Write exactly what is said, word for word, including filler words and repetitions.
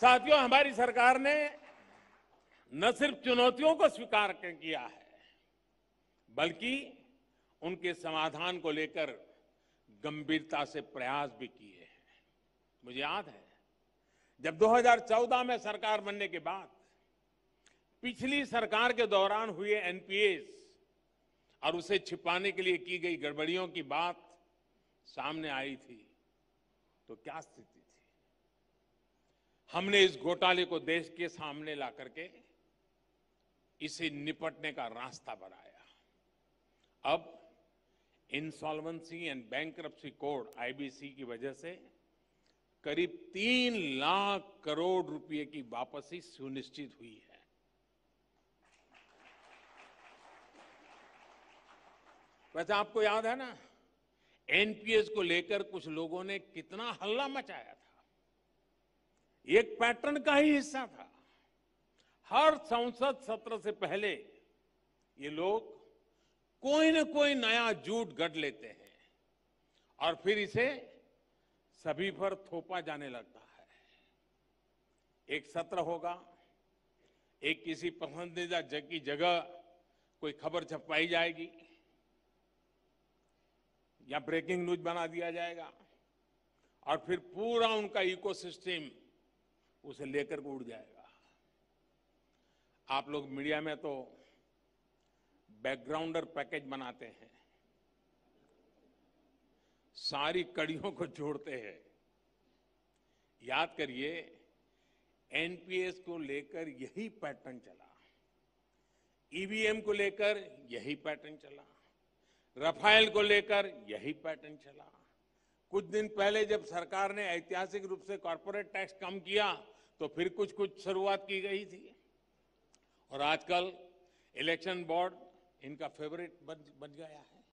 साथियों, हमारी सरकार ने न सिर्फ चुनौतियों को स्वीकार किया है बल्कि उनके समाधान को लेकर गंभीरता से प्रयास भी किए हैं। मुझे याद है जब दो हज़ार चौदह में सरकार बनने के बाद पिछली सरकार के दौरान हुए एन पी एस और उसे छिपाने के लिए की गई गड़बड़ियों की बात सामने आई थी तो क्या स्थिति थी। हमने इस घोटाले को देश के सामने ला करके इसे निपटने का रास्ता बनाया। अब insolvency and bankruptcy code I B C की वजह से करीब तीन लाख करोड़ रुपए की वापसी सुनिश्चित हुई है। वैसे आपको याद है ना, एन पी एस को लेकर कुछ लोगों ने कितना हल्ला मचाया था। एक पैटर्न का ही हिस्सा था। हर संसद सत्र से पहले ये लोग कोई न कोई नया झूठ गढ़ लेते हैं और फिर इसे सभी पर थोपा जाने लगता है। एक सत्र होगा, एक किसी पसंदीदा की जगह कोई खबर छपाई जाएगी या ब्रेकिंग न्यूज बना दिया जाएगा और फिर पूरा उनका इकोसिस्टम उसे लेकर उड़ जाएगा। आप लोग मीडिया में तो बैकग्राउंडर पैकेज बनाते हैं, सारी कड़ियों को जोड़ते हैं। याद करिए एन पी एस को लेकर यही पैटर्न चला, ई वी एम को लेकर यही पैटर्न चला, रफाल को लेकर यही पैटर्न चला। कुछ दिन पहले जब सरकार ने ऐतिहासिक रूप से कॉर्पोरेट टैक्स कम किया तो फिर कुछ कुछ शुरुआत की गई थी और आजकल इलेक्शन बोर्ड इनका फेवरेट बन बन गया है।